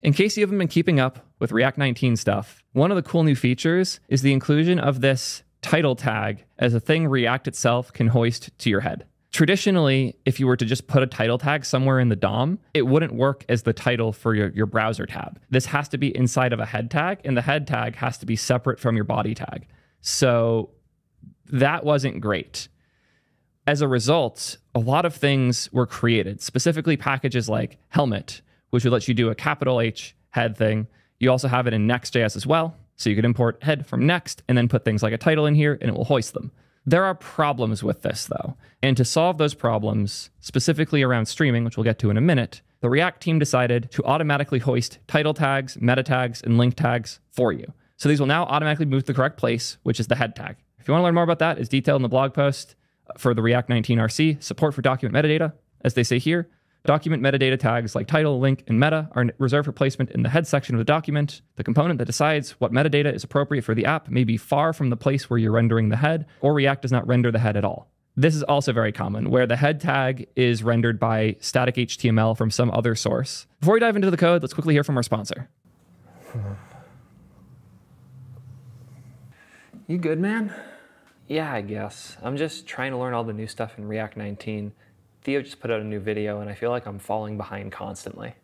In case you haven't been keeping up with React 19 stuff, one of the cool new features is the inclusion of this title tag as a thing React itself can hoist to your head. Traditionally, if you were to just put a title tag somewhere in the DOM, it wouldn't work as the title for your browser tab. This has to be inside of a head tag, and the head tag has to be separate from your body tag. So that wasn't great. As a result, a lot of things were created, specifically packages like Helmet, which would let you do a capital H head thing. You also have it in Next.js as well. So you could import head from Next and then put things like a title in here and it will hoist them. There are problems with this though. And to solve those problems, specifically around streaming, which we'll get to in a minute, the React team decided to automatically hoist title tags, meta tags, and link tags for you. So these will now automatically move to the correct place, which is the head tag. If you want to learn more about that, it's detailed in the blog post for the React 19 RC, support for document metadata, as they say here. Document metadata tags like title, link, and meta are reserved for placement in the head section of the document. The component that decides what metadata is appropriate for the app may be far from the place where you're rendering the head, or React does not render the head at all. This is also very common, where the head tag is rendered by static HTML from some other source. Before we dive into the code, let's quickly hear from our sponsor. You good, man? Yeah, I guess. I'm just trying to learn all the new stuff in React 19. Theo just put out a new video and I feel like I'm falling behind constantly.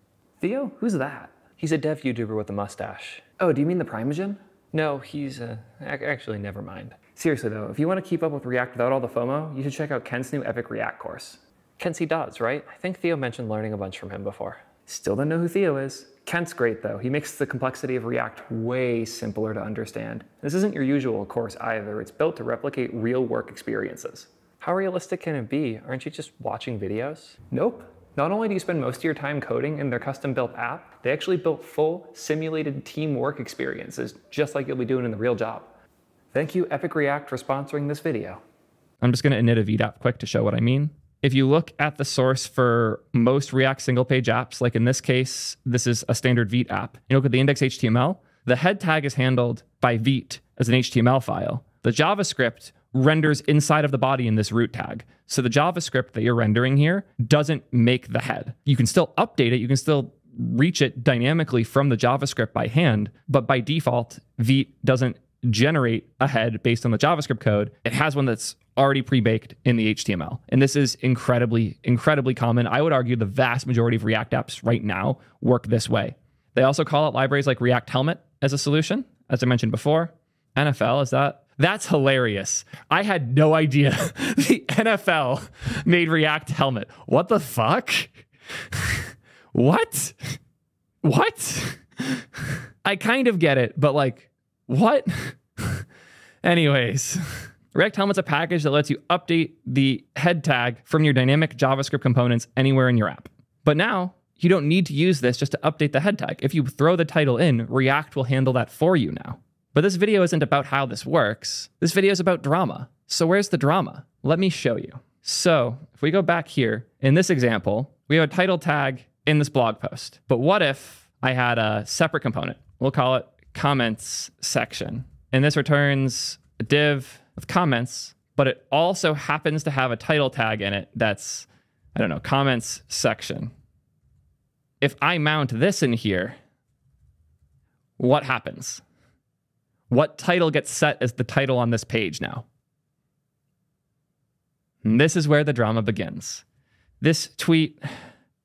Theo? Who's that? He's a dev YouTuber with a mustache. Oh, do you mean the Primogen? No, he's actually, never mind. Seriously though, if you want to keep up with React without all the FOMO, you should check out Kent's new Epic React course. Kent C. Dodds, right? I think Theo mentioned learning a bunch from him before. Still don't know who Theo is. Kent's great though. He makes the complexity of React way simpler to understand. This isn't your usual course either. It's built to replicate real work experiences. How realistic can it be? Aren't you just watching videos? Nope. Not only do you spend most of your time coding in their custom-built app, they actually built full simulated teamwork experiences, just like you'll be doing in the real job. Thank you, Epic React, for sponsoring this video. I'm just gonna init a VDAP quick to show what I mean. If you look at the source for most React single-page apps, like in this case, this is a standard Vite app. You look at the index.html, the head tag is handled by Vite as an HTML file. The JavaScript renders inside of the body in this root tag. So the JavaScript that you're rendering here doesn't make the head. You can still update it. You can still reach it dynamically from the JavaScript by hand, but by default, Vite doesn't generate a head based on the JavaScript code. It has one that's already pre-baked in the HTML. And this is incredibly, incredibly common. I would argue the vast majority of React apps right now work this way. They also call out libraries like React Helmet as a solution, as I mentioned before. NFL, is that? That's hilarious. I had no idea the NFL made React Helmet. What the fuck? What? What? I kind of get it, but like, what? Anyways, React Helmet's a package that lets you update the head tag from your dynamic JavaScript components anywhere in your app. But now you don't need to use this just to update the head tag. If you throw the title in, React will handle that for you now. But this video isn't about how this works. This video is about drama. So where's the drama? Let me show you. So if we go back here, in this example, we have a title tag in this blog post. But what if I had a separate component? We'll call it comments section. And this returns a div with comments, but it also happens to have a title tag in it that's, I don't know, comments section. If I mount this in here, what happens? What title gets set as the title on this page now? And this is where the drama begins. This tweet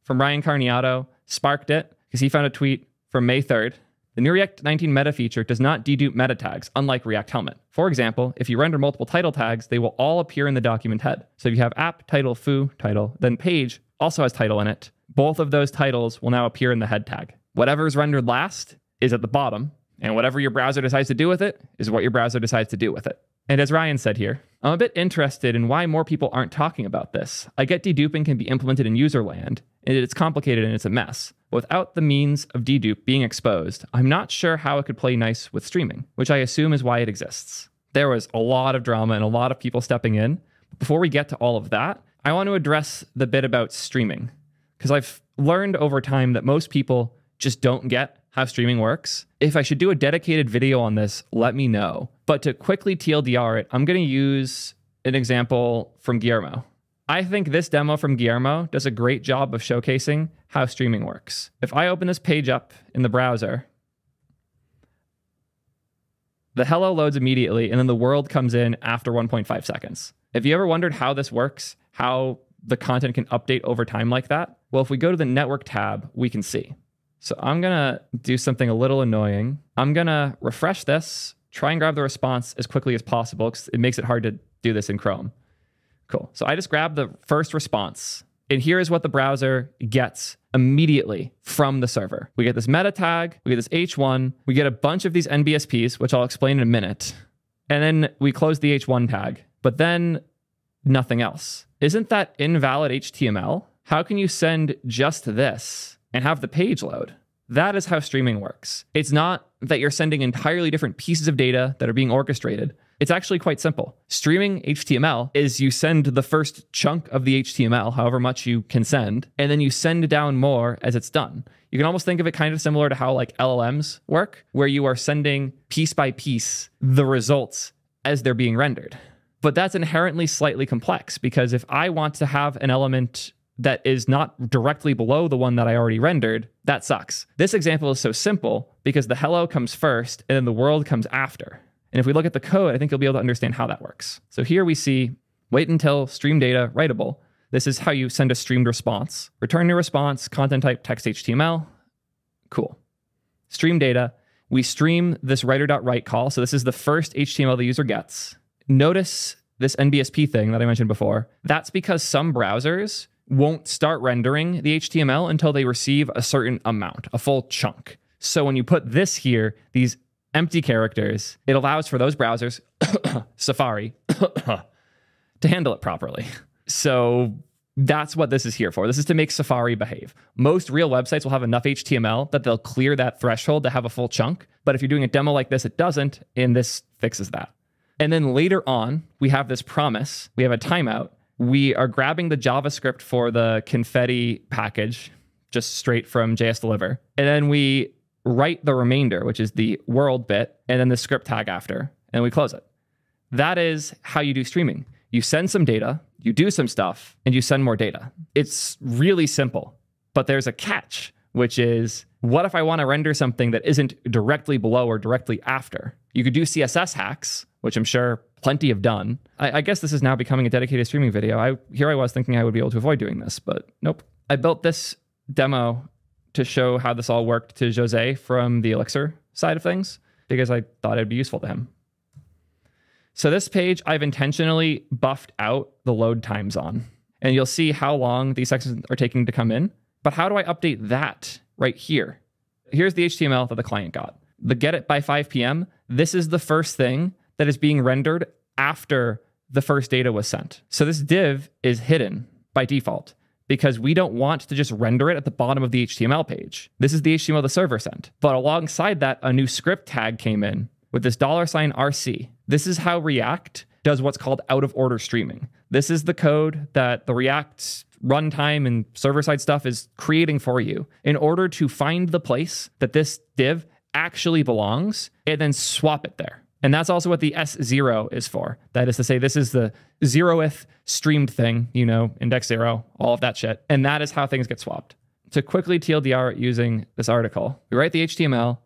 from Ryan Carniato sparked it because he found a tweet from May 3rd. The new React 19 meta feature does not dedupe meta tags, unlike React Helmet. For example, if you render multiple title tags, they will all appear in the document head. So if you have app, title, foo, title, then page also has title in it. Both of those titles will now appear in the head tag. Whatever is rendered last is at the bottom. And whatever your browser decides to do with it is what your browser decides to do with it. And as Ryan said here, I'm a bit interested in why more people aren't talking about this. I get deduping can be implemented in user land, and it's complicated and it's a mess. Without the means of dedupe being exposed, I'm not sure how it could play nice with streaming, which I assume is why it exists. There was a lot of drama and a lot of people stepping in. Before we get to all of that, I want to address the bit about streaming, because I've learned over time that most people just don't get how streaming works. If I should do a dedicated video on this, let me know. But to quickly TLDR it, I'm going to use an example from Guillermo. I think this demo from Guillermo does a great job of showcasing how streaming works. If I open this page up in the browser, the hello loads immediately, and then the world comes in after 1.5 seconds. If you ever wondered how this works, how the content can update over time like that, well, if we go to the network tab, we can see. So I'm gonna do something a little annoying. I'm gonna refresh this, try and grab the response as quickly as possible because it makes it hard to do this in Chrome. Cool, so I just grabbed the first response, and here is what the browser gets immediately from the server. We get this meta tag, we get this H1, we get a bunch of these NBSPs, which I'll explain in a minute, and then we close the H1 tag, but then nothing else. Isn't that invalid HTML? How can you send just this and have the page load? That is how streaming works. It's not that you're sending entirely different pieces of data that are being orchestrated. It's actually quite simple. Streaming HTML is you send the first chunk of the HTML, however much you can send, and then you send down more as it's done. You can almost think of it kind of similar to how like LLMs work, where you are sending piece by piece the results as they're being rendered. But that's inherently slightly complex, because if I want to have an element that is not directly below the one that I already rendered, that sucks. This example is so simple because the hello comes first and then the world comes after. And if we look at the code, I think you'll be able to understand how that works. So here we see, wait until stream data writable. This is how you send a streamed response. Return your response, content type, text HTML. Cool. Stream data. We stream this writer.write call. So this is the first HTML the user gets. Notice this NBSP thing that I mentioned before. That's because some browsers won't start rendering the HTML until they receive a certain amount, a full chunk. So when you put this here, these empty characters, it allows for those browsers, Safari, to handle it properly. So that's what this is here for. This is to make Safari behave. Most real websites will have enough HTML that they'll clear that threshold to have a full chunk. But if you're doing a demo like this, it doesn't, and this fixes that. And then later on, we have this promise. We have a timeout. We are grabbing the JavaScript for the confetti package, just straight from JS Deliver. And then we write the remainder, which is the world bit, and then the script tag after, and we close it. That is how you do streaming. You send some data, you do some stuff, and you send more data. It's really simple, but there's a catch, which is, what if I want to render something that isn't directly below or directly after? You could do CSS hacks, which I'm sure plenty have done. I guess this is now becoming a dedicated streaming video. Here I was thinking I would be able to avoid doing this, but nope. I built this demo to show how this all worked to Jose from the Elixir side of things, because I thought it'd be useful to him. So this page, I've intentionally buffed out the load times on, and you'll see how long these sections are taking to come in. But how do I update that right here? Here's the HTML that the client got. The get it by 5 p.m. This is the first thing that is being rendered after the first data was sent. So this div is hidden by default because we don't want to just render it at the bottom of the HTML page. This is the HTML the server sent. But alongside that, a new script tag came in with this $RC. This is how React does what's called out of order streaming. This is the code that the React runtime and server-side stuff is creating for you in order to find the place that this div actually belongs and then swap it there. And that's also what the S0 is for. That is to say, this is the zeroth streamed thing, you know, index 0, all of that shit. And that is how things get swapped. To quickly TLDR using this article, we write the HTML,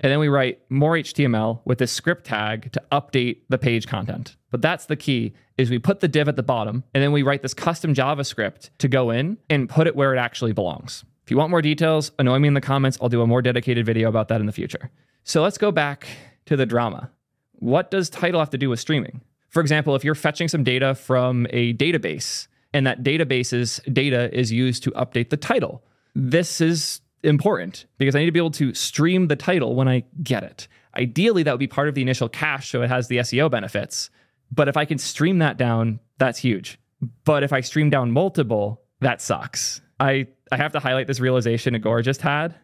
and then we write more HTML with this script tag to update the page content. But that's the key, is we put the div at the bottom, and then we write this custom JavaScript to go in and put it where it actually belongs. If you want more details, annoy me in the comments. I'll do a more dedicated video about that in the future. So let's go back to the drama. What does title have to do with streaming? For example, if you're fetching some data from a database and that database's data is used to update the title, this is important because I need to be able to stream the title when I get it. Ideally, that would be part of the initial cache so it has the SEO benefits. But if I can stream that down, that's huge. But if I stream down multiple, that sucks. I have to highlight this realization Agora just had.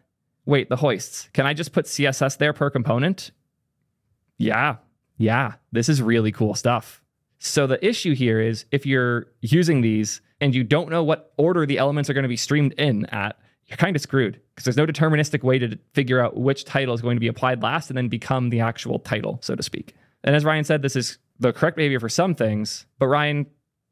Wait, the hoists. Can I just put CSS there per component? Yeah, this is really cool stuff. So the issue here is if you're using these and you don't know what order the elements are going to be streamed in at, you're kind of screwed because there's no deterministic way to figure out which title is going to be applied last and then become the actual title, so to speak. And as Ryan said, this is the correct behavior for some things, but Ryan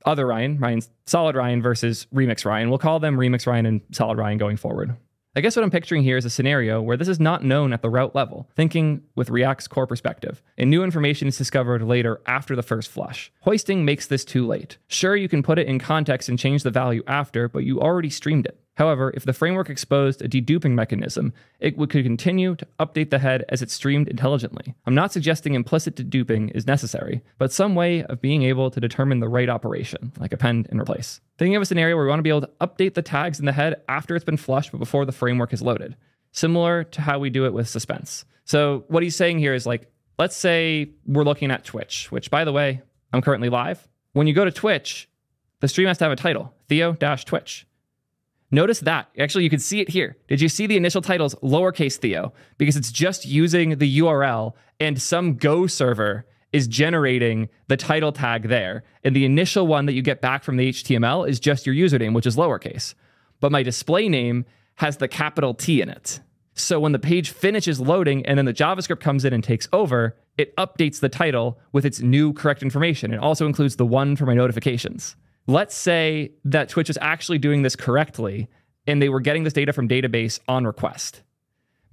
other Ryan, Solid Ryan versus Remix Ryan. We'll call them Remix Ryan and Solid Ryan going forward. I guess what I'm picturing here is a scenario where this is not known at the route level, thinking with React's core perspective, and new information is discovered later after the first flush. Hoisting makes this too late. Sure, you can put it in context and change the value after, but you already streamed it. However, if the framework exposed a deduping mechanism, it could continue to update the head as it streamed intelligently. I'm not suggesting implicit deduping is necessary, but some way of being able to determine the right operation, like append and replace. Thinking of a scenario where we want to be able to update the tags in the head after it's been flushed, but before the framework is loaded, similar to how we do it with suspense. So what he's saying here is, like, let's say we're looking at Twitch, which, by the way, I'm currently live. When you go to Twitch, the stream has to have a title, Theo-Twitch. Notice that. Actually, you can see it here. Did you see the initial titles lowercase Theo? Because it's just using the URL, and some Go server is generating the title tag there. And the initial one that you get back from the HTML is just your username, which is lowercase. But my display name has the capital T in it. So when the page finishes loading and then the JavaScript comes in and takes over, it updates the title with its new correct information. It also includes the one for my notifications. Let's say that Twitch is actually doing this correctly and they were getting this data from database on request.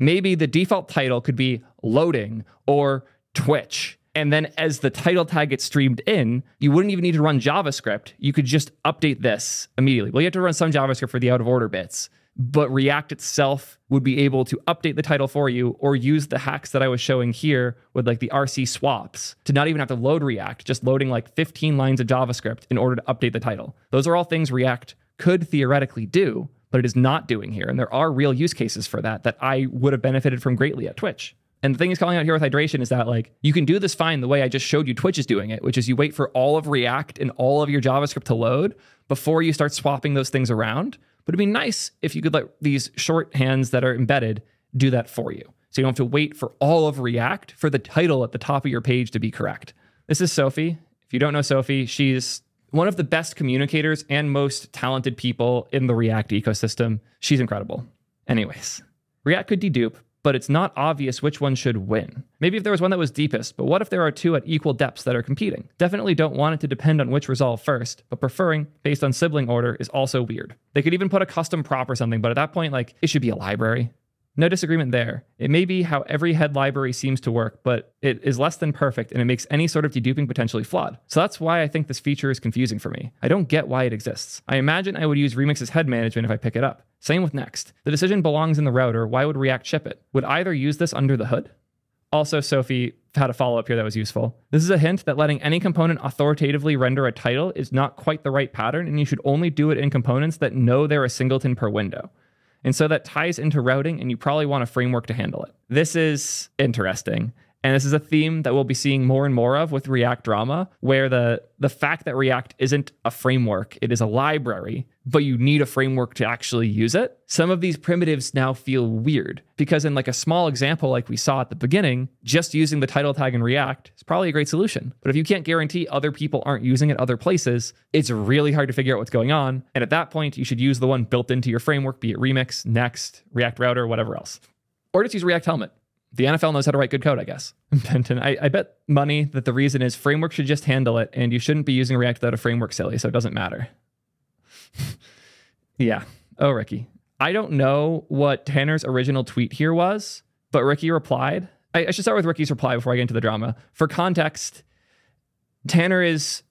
Maybe the default title could be loading or Twitch. And then as the title tag gets streamed in, you wouldn't even need to run JavaScript. You could just update this immediately. Well, you have to run some JavaScript for the out of order bits, but React itself would be able to update the title for you, or use the hacks that I was showing here with, like, the RC swaps to not even have to load React, just loading like 15 lines of JavaScript in order to update the title. Those are all things React could theoretically do, but it is not doing here. And there are real use cases for that that I would have benefited from greatly at Twitch. And the thing he's calling out here with hydration is that, like, you can do this fine the way I just showed you Twitch is doing it, which is you wait for all of React and all of your JavaScript to load before you start swapping those things around. But it'd be nice if you could let these shorthands that are embedded do that for you. So you don't have to wait for all of React for the title at the top of your page to be correct. This is Sophie. If you don't know Sophie, she's one of the best communicators and most talented people in the React ecosystem. She's incredible. Anyways, React could dedupe, but it's not obvious which one should win. Maybe if there was one that was deepest, but what if there are two at equal depths that are competing? Definitely don't want it to depend on which resolve first, but preferring based on sibling order is also weird. They could even put a custom prop or something, but at that point, like, it should be a library. No disagreement there. It may be how every head library seems to work, but it is less than perfect and it makes any sort of deduping potentially flawed. So that's why I think this feature is confusing for me. I don't get why it exists. I imagine I would use Remix's head management if I pick it up. Same with Next. The decision belongs in the router. Why would React ship it? Would either use this under the hood? Also, Sophie had a follow-up here that was useful. This is a hint that letting any component authoritatively render a title is not quite the right pattern, and you should only do it in components that know they're a singleton per window. And so that ties into routing, and you probably want a framework to handle it. This is interesting. And this is a theme that we'll be seeing more and more of with React drama, where the fact that React isn't a framework, it is a library, but you need a framework to actually use it. Some of these primitives now feel weird, because in, like, a small example like we saw at the beginning, just using the title tag in React is probably a great solution. But if you can't guarantee other people aren't using it other places, it's really hard to figure out what's going on. And at that point, you should use the one built into your framework, be it Remix, Next, React Router, whatever else. Or just use React Helmet. The NFL knows how to write good code, I guess. Benton, I bet money that the reason is framework should just handle it, and you shouldn't be using React without a framework, silly, so it doesn't matter. Yeah. Oh, Ricky. I don't know what Tanner's original tweet here was, but Ricky replied. I should start with Ricky's reply before I get into the drama. For context, Tanner is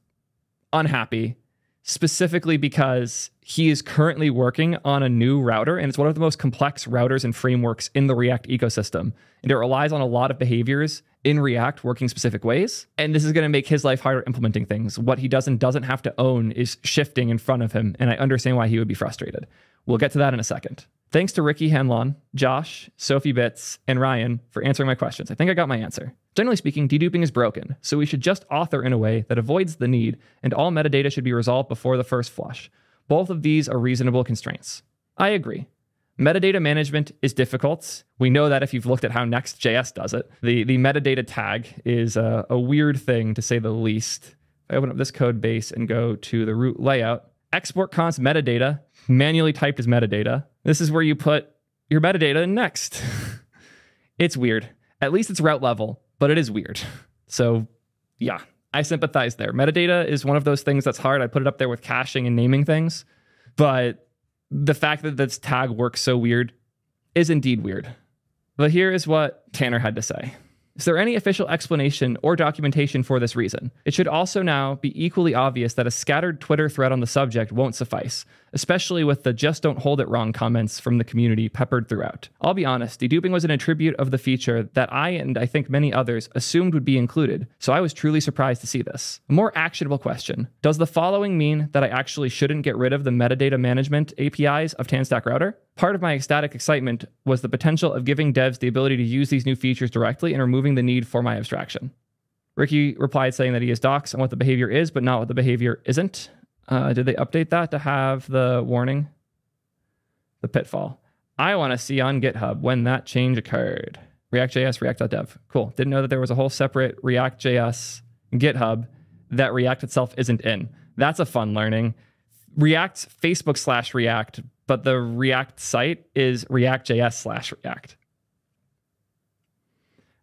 unhappy, specifically because he is currently working on a new router, and it's one of the most complex routers and frameworks in the React ecosystem. And it relies on a lot of behaviors in React working specific ways. And this is going to make his life harder implementing things. What he does and doesn't have to own is shifting in front of him. And I understand why he would be frustrated. We'll get to that in a second. Thanks to Ricky Hanlon, Josh, Sophie Bitts, and Ryan for answering my questions. I think I got my answer. Generally speaking, deduping is broken, so we should just author in a way that avoids the need, and all metadata should be resolved before the first flush. Both of these are reasonable constraints. I agree. Metadata management is difficult. We know that if you've looked at how Next.js does it. The metadata tag is a weird thing, to say the least. I open up this code base and go to the root layout. Export const metadata, manually typed as metadata. This is where you put your metadata in Next. It's weird. At least it's route level, but it is weird. So yeah, I sympathize there. Metadata is one of those things that's hard. I put it up there with caching and naming things, but the fact that this tag works so weird is indeed weird. But here is what Tanner had to say. Is there any official explanation or documentation for this reason? It should also now be equally obvious that a scattered Twitter thread on the subject won't suffice, especially with the just don't hold it wrong comments from the community peppered throughout. I'll be honest, deduping was an attribute of the feature that I and I think many others assumed would be included, so I was truly surprised to see this. A more actionable question, does the following mean that I actually shouldn't get rid of the metadata management APIs of TanStack Router? Part of my ecstatic excitement was the potential of giving devs the ability to use these new features directly and removing the need for my abstraction. Ricky replied saying that he is docs on what the behavior is, but not what the behavior isn't. Did they update that to have the warning? The pitfall. I want to see on GitHub when that change occurred. React.js, react.dev. Cool. Didn't know that there was a whole separate React.js GitHub that React itself isn't in. That's a fun learning. React, Facebook/React, but the React site is React.js/React.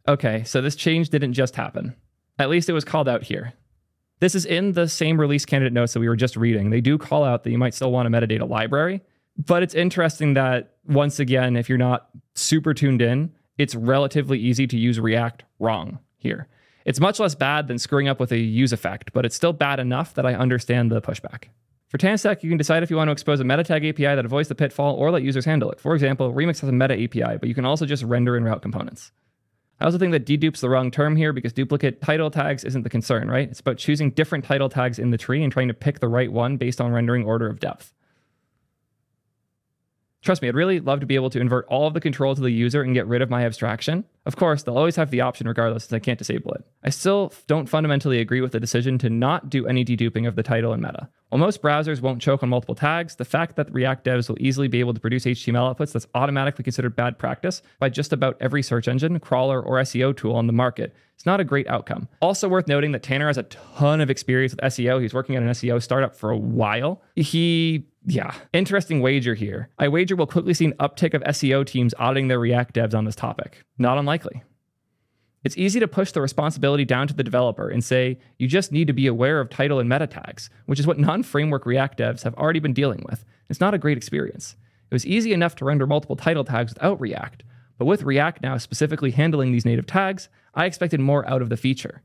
Okay, so this change didn't just happen. At least it was called out here. This is in the same release candidate notes that we were just reading. They do call out that you might still want a metadata library, but it's interesting that, once again, if you're not super tuned in, it's relatively easy to use React wrong here. It's much less bad than screwing up with a use effect, but it's still bad enough that I understand the pushback. For TanStack, you can decide if you want to expose a meta tag API that avoids the pitfall or let users handle it. For example, Remix has a meta API, but you can also just render and route components. I also think that dedupes the wrong term here because duplicate title tags isn't the concern, right? It's about choosing different title tags in the tree and trying to pick the right one based on rendering order of depth. Trust me, I'd really love to be able to invert all of the control to the user and get rid of my abstraction. Of course, they'll always have the option regardless since I can't disable it. I still don't fundamentally agree with the decision to not do any deduping of the title and meta. While most browsers won't choke on multiple tags, the fact that React devs will easily be able to produce HTML outputs that's automatically considered bad practice by just about every search engine, crawler, or SEO tool on the market is not a great outcome. Also worth noting that Tanner has a ton of experience with SEO. He's working at an SEO startup for a while. Yeah, interesting wager here. I wager we'll quickly see an uptick of SEO teams auditing their React devs on this topic. Not unlikely. It's easy to push the responsibility down to the developer and say, you just need to be aware of title and meta tags, which is what non-framework React devs have already been dealing with. It's not a great experience. It was easy enough to render multiple title tags without React, but with React now specifically handling these native tags, I expected more out of the feature.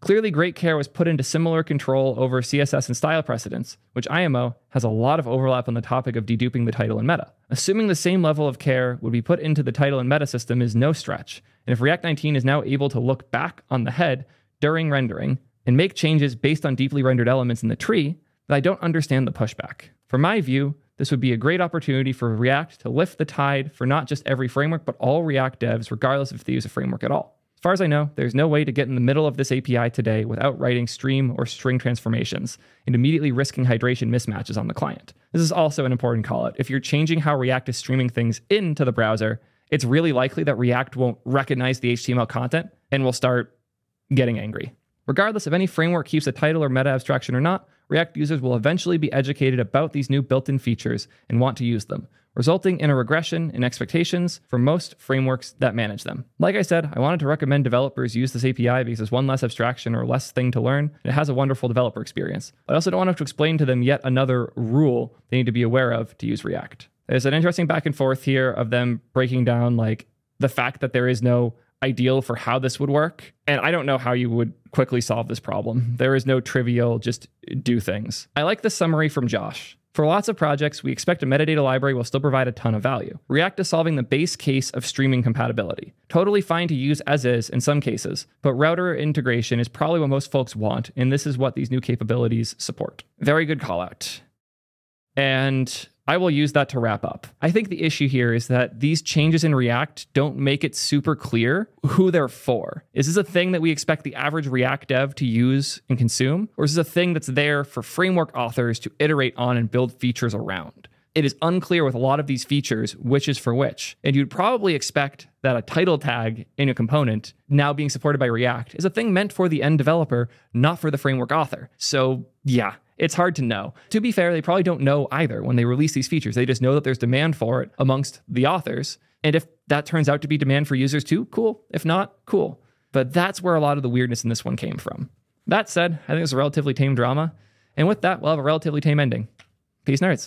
Clearly, great care was put into similar control over CSS and style precedents, which IMO has a lot of overlap on the topic of deduping the title and meta. Assuming the same level of care would be put into the title and meta system is no stretch, and if React 19 is now able to look back on the head during rendering and make changes based on deeply rendered elements in the tree, then I don't understand the pushback. From my view, this would be a great opportunity for React to lift the tide for not just every framework, but all React devs, regardless if they use a framework at all. As far as I know, there's no way to get in the middle of this API today without writing stream or string transformations and immediately risking hydration mismatches on the client. This is also an important call out. If you're changing how React is streaming things into the browser, it's really likely that React won't recognize the HTML content and will start getting angry. Regardless of any framework keeps a title or meta abstraction or not, React users will eventually be educated about these new built-in features and want to use them, resulting in a regression in expectations for most frameworks that manage them. Like I said, I wanted to recommend developers use this API because it's one less abstraction or less thing to learn, and it has a wonderful developer experience. But I also don't want to have to explain to them yet another rule they need to be aware of to use React. There's an interesting back and forth here of them breaking down like the fact that there is no ideal for how this would work. And I don't know how you would quickly solve this problem. There is no trivial, just do things. I like the summary from Josh. For lots of projects, we expect a metadata library will still provide a ton of value. React is solving the base case of streaming compatibility. Totally fine to use as is in some cases, but router integration is probably what most folks want, and this is what these new capabilities support. Very good call out. And I will use that to wrap up. I think the issue here is that these changes in React don't make it super clear who they're for. Is this a thing that we expect the average React dev to use and consume? Or is this a thing that's there for framework authors to iterate on and build features around? It is unclear with a lot of these features which is for which. And you'd probably expect that a title tag in a component now being supported by React is a thing meant for the end developer, not for the framework author. So yeah. It's hard to know. To be fair, they probably don't know either when they release these features. They just know that there's demand for it amongst the authors. And if that turns out to be demand for users too, cool. If not, cool. But that's where a lot of the weirdness in this one came from. That said, I think it's a relatively tame drama. And with that, we'll have a relatively tame ending. Peace, nerds.